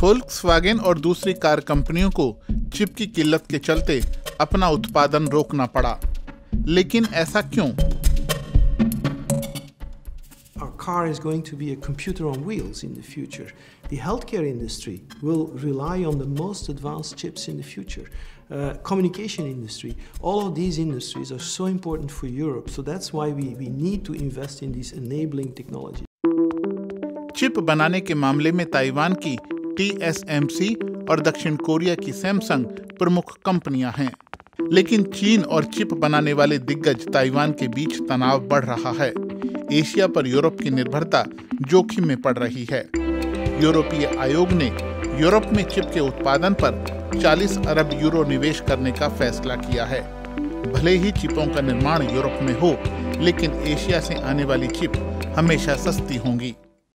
Volkswagen और दूसरी car कंपनियों को चिप की किल्लत के चलते अपना उत्पादन रोकना पड़ा। लेकिन ऐसा क्यों? Our car is going to be a computer on wheels in the future. The healthcare industry will rely on the most advanced chips in the future. Communication industry, all of these industries are so important for Europe. So that's why we need to invest in these enabling technologies. Chip बनाने के मामले में Taiwan की TSMC और दक्षिण Korea की Samsung प्रमुख कंपनियां हैं। लेकिन चीन और चिप बनाने वाले दिग्गज ताइवान के बीच तनाव बढ़ रहा है। एशिया पर यूरोप की निर्भरता जोखिम में पड़ रही है। यूरोपीय आयोग ने यूरोप में चिप के उत्पादन पर 40 अरब यूरो निवेश करने का फैसला किया है। भले ही चिपों का निर्माण यूरोप में हो, लेकिन एशिया से आने वाली चिप हमेशा सस्ती होंगी।